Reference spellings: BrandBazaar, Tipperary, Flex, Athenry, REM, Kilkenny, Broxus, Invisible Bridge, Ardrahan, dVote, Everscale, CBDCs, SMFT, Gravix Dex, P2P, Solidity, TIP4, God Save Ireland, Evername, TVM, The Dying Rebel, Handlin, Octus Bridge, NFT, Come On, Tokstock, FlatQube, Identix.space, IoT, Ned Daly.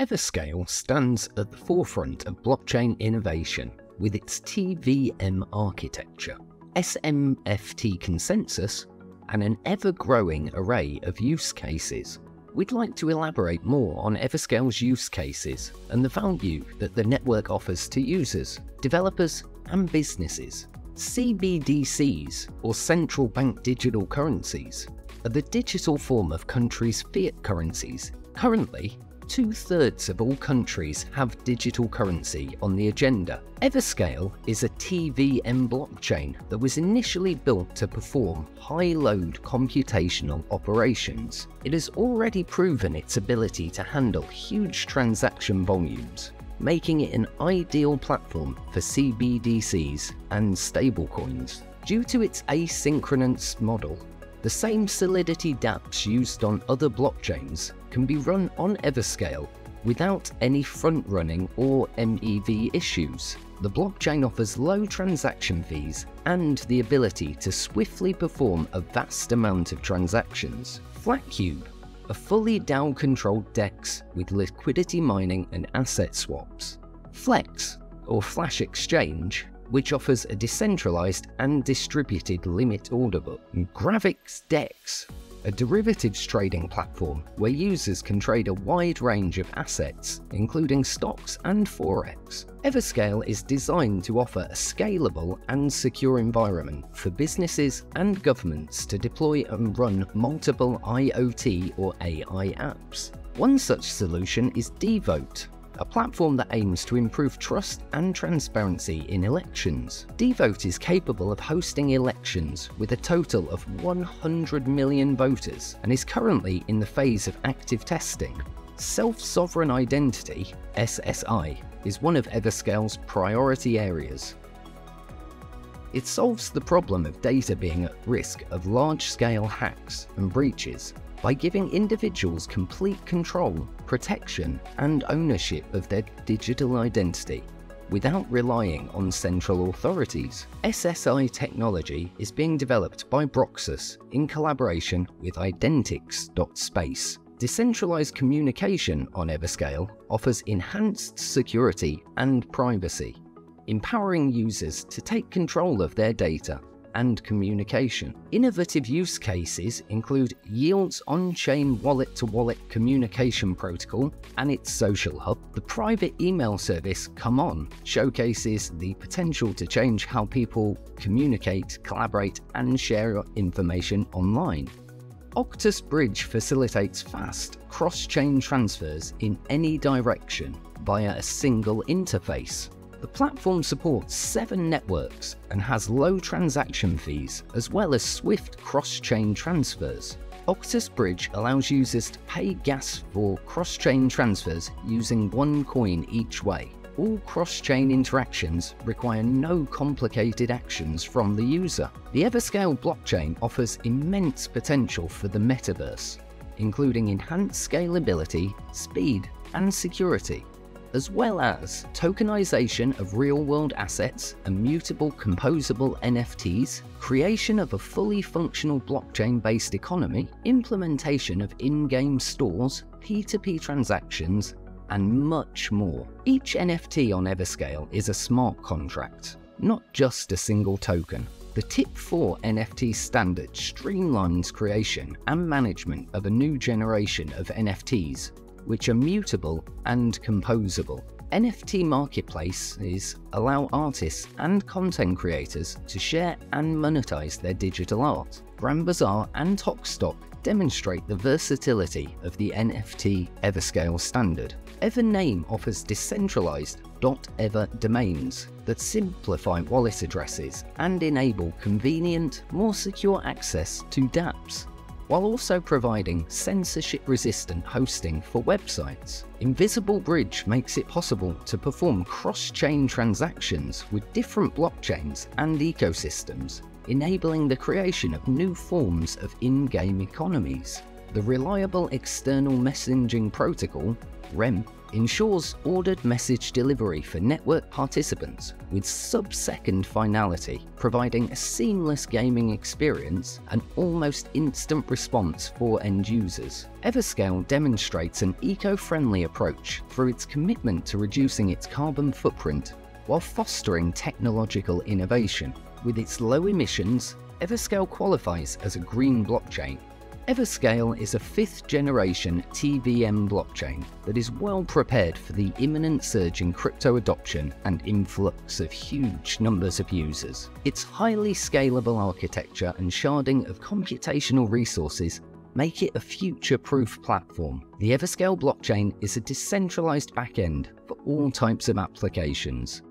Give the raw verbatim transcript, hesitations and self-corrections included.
Everscale stands at the forefront of blockchain innovation with its T V M architecture, S M F T consensus, and an ever-growing array of use cases. We'd like to elaborate more on Everscale's use cases and the value that the network offers to users, developers, and businesses. C B D Cs, or central bank digital currencies, are the digital form of countries' fiat currencies. Currently, two-thirds of all countries have digital currency on the agenda. Everscale is a T V M blockchain that was initially built to perform high-load computational operations. It has already proven its ability to handle huge transaction volumes, making it an ideal platform for C B D Cs and stablecoins. Due to its asynchronous model, the same Solidity dApps used on other blockchains can be run on Everscale without any front-running or M E V issues. The blockchain offers low transaction fees and the ability to swiftly perform a vast amount of transactions. FlatQube, a fully DAO-controlled DEX with liquidity mining and asset swaps. Flex, or Flash Exchange, which offers a decentralized and distributed limit order book. And Gravix Dex, a derivatives trading platform where users can trade a wide range of assets, including stocks and forex. Everscale is designed to offer a scalable and secure environment for businesses and governments to deploy and run multiple I O T or A I apps. One such solution is dVote, a platform that aims to improve trust and transparency in elections. dVote is capable of hosting elections with a total of one hundred million voters and is currently in the phase of active testing. Self-sovereign identity, S S I, is one of Everscale's priority areas. It solves the problem of data being at risk of large-scale hacks and breaches by giving individuals complete control, protection, and ownership of their digital identity without relying on central authorities. S S I technology is being developed by Broxus in collaboration with Identix.space. Decentralized communication on Everscale offers enhanced security and privacy, empowering users to take control of their data and communication. Innovative use cases include Yield's on-chain wallet-to-wallet communication protocol and its social hub. The private email service Come On showcases the potential to change how people communicate, collaborate, and share information online. Octus Bridge facilitates fast, cross-chain transfers in any direction via a single interface. The platform supports seven networks and has low transaction fees, as well as swift cross-chain transfers. Octus Bridge allows users to pay gas for cross-chain transfers using one coin each way. All cross-chain interactions require no complicated actions from the user. The Everscale blockchain offers immense potential for the metaverse, including enhanced scalability, speed, and security, as well as tokenization of real-world assets and mutable composable N F Ts, creation of a fully functional blockchain-based economy, implementation of in-game stores, P two P transactions, and much more. Each N F T on Everscale is a smart contract, not just a single token. The T I P four N F T standard streamlines creation and management of a new generation of N F Ts, which are mutable and composable. N F T marketplaces allow artists and content creators to share and monetize their digital art. BrandBazaar and Tokstock demonstrate the versatility of the N F T Everscale standard. Evername offers decentralized .ever domains that simplify wallet addresses and enable convenient, more secure access to dApps, while also providing censorship-resistant hosting for websites. Invisible Bridge makes it possible to perform cross-chain transactions with different blockchains and ecosystems, enabling the creation of new forms of in-game economies. The Reliable External Messaging Protocol, R E M, ensures ordered message delivery for network participants with sub-second finality, providing a seamless gaming experience and almost instant response for end users. Everscale demonstrates an eco-friendly approach through its commitment to reducing its carbon footprint while fostering technological innovation. With its low emissions, Everscale qualifies as a green blockchain. Everscale is a fifth-generation T V M blockchain that is well prepared for the imminent surge in crypto adoption and influx of huge numbers of users. Its highly scalable architecture and sharding of computational resources make it a future-proof platform. The Everscale blockchain is a decentralized backend for all types of applications,